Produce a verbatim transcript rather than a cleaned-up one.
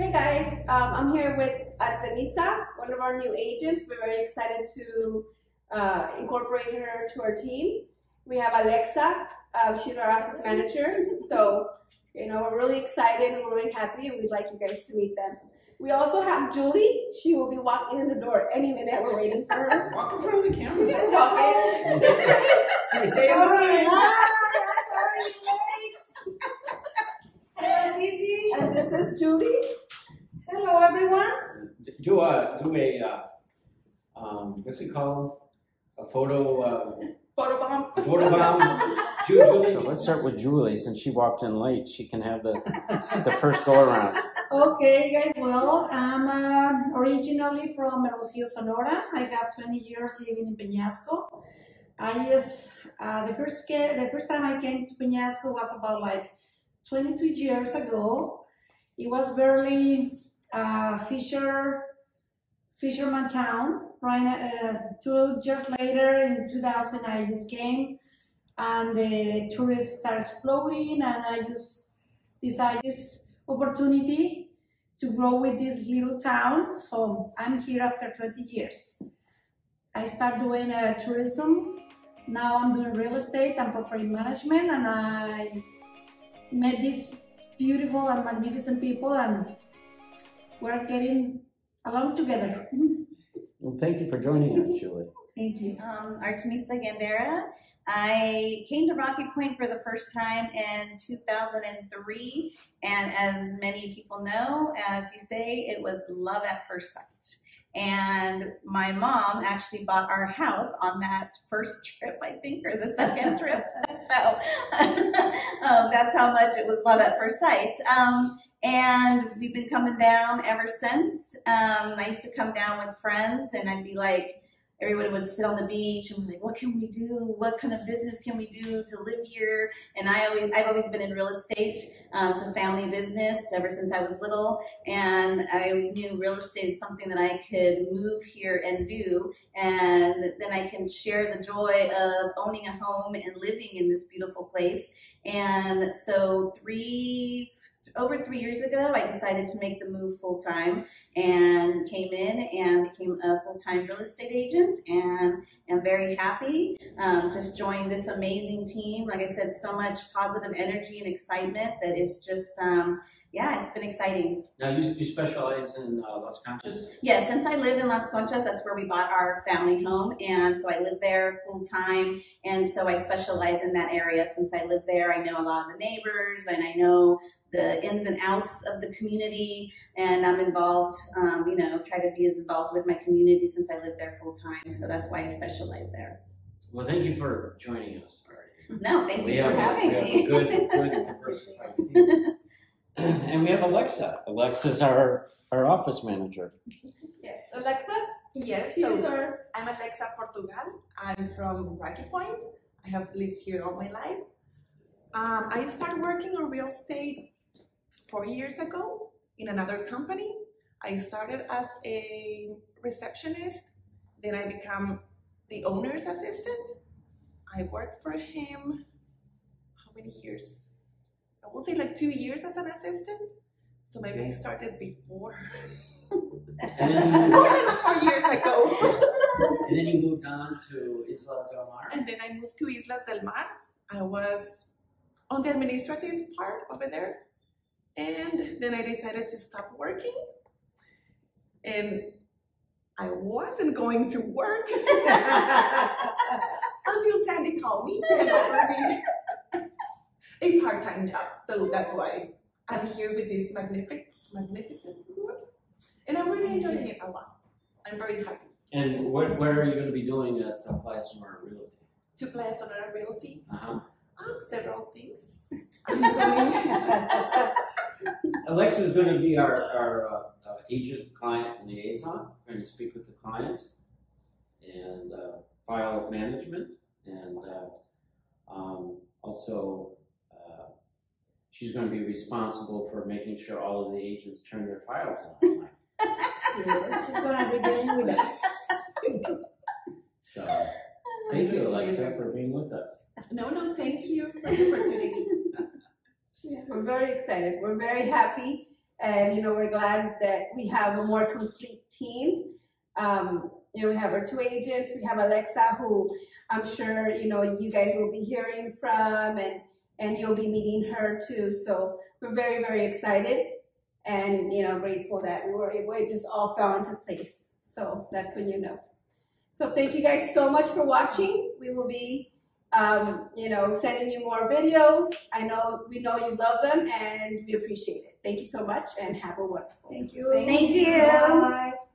Hey guys, um, I'm here with Artemisa, one of our new agents. We're very excited to uh, incorporate her to our team. We have Alexa, um, she's our office manager. So, you know, we're really excited and we're really happy, and we'd like you guys to meet them. We also have Julie. She will be walking in the door any minute. We're waiting for her. Walk in front of the camera. You can walk in. Say, say it. Sorry, I'm sorry. And this is Julie. Hello, everyone. Do a do a uh, um, what's it called? A photo. Uh, photo bomb. Photo bomb. Julie. So let's start with Julie, since she walked in late. She can have the the first go around. Okay, guys, well, I'm um, originally from Rosio Sonora. I have twenty years living in Peñasco. I just, uh, the, first the first time I came to Peñasco was about like twenty-two years ago. It was barely a uh, fisher, fisherman town. Right, uh, two years later, in two thousand, I just came and the tourists started exploding, and I just decided this opportunity to grow with this little town, so I'm here after twenty years. I started doing uh, tourism, now I'm doing real estate and property management, and I met these beautiful and magnificent people, and we're getting along together. Well, thank you for joining us, Julie. Thank you. Um, Artemisa Gendera. I came to Rocky Point for the first time in two thousand three, and as many people know, as you say, it was love at first sight. And my mom actually bought our house on that first trip, I think, or the second trip. So um, that's how much it was love at first sight. Um, and we've been coming down ever since. Um, I used to come down with friends, and I'd be like, everybody would sit on the beach and be like, what can we do? What kind of business can we do to live here? And I always, I've always been in real estate. Um, it's a family business ever since I was little. And I always knew real estate is something that I could move here and do. And then I can share the joy of owning a home and living in this beautiful place. And so three, over three years ago, I decided to make the move full-time and came in and became a full-time real estate agent, and am very happy. Um, just joined this amazing team. Like I said, so much positive energy and excitement that it's just, um, yeah, it's been exciting. Now, you, you specialize in uh, Las Conchas? Yes, since I live in Las Conchas, that's where we bought our family home, and so I live there full-time, and so I specialize in that area. Since I live there, I know a lot of the neighbors, and I know the ins and outs of the community, and I'm involved, um, you know, try to be as involved with my community since I live there full time. So that's why I specialize there. Well, thank you for joining us. No, thank we you for having a, me. We have a good, good diversified team. And we have Alexa. Alexa's our, our office manager. Yes, Alexa? Yes, so our... I'm Alexa Portugal. I'm from Rocky Point. I have lived here all my life. Um, I started working on real estate four years ago in another company. I started as a receptionist, then I became the owner's assistant. I worked for him, how many years? I will say like two years as an assistant. So maybe I started before. More than four years ago. And then you moved on to Islas del Mar. And then I moved to Islas del Mar. I was on the administrative part over there. And then I decided to stop working, and I wasn't going to work until Sandy called me and offered me a part-time job. So that's why I'm here with this magnific magnificent group, and I'm really enjoying it a lot. I'm very happy. And what, what are you going to be doing at Playa Sonora Realty? To Playa Sonora Realty? Uh-huh. Um, several things. I'm going Alexa is going to be our, our uh, uh, agent-client liaison. We're going to speak with the clients and uh, file management, and uh, um, also uh, she's going to be responsible for making sure all of the agents turn their files in. Yes, she's going to be dealing with us. So, thank you, Alexa, for being with us. No, no, thank you for the opportunity. Yeah, we're very excited. We're very happy, And, you know, we're glad that we have a more complete team. Um, you know, we have our two agents, we have Alexa, who I'm sure, you know, you guys will be hearing from, and, and you'll be meeting her too. So we're very, very excited and, you know, grateful that we were able, it just all fell into place. So that's when you know. So thank you guys so much for watching. We will be, um, you know, sending you more videos. I know, we know you love them and we appreciate it. Thank you so much and have a wonderful day. Thank you. Thank you. Thank you. Bye.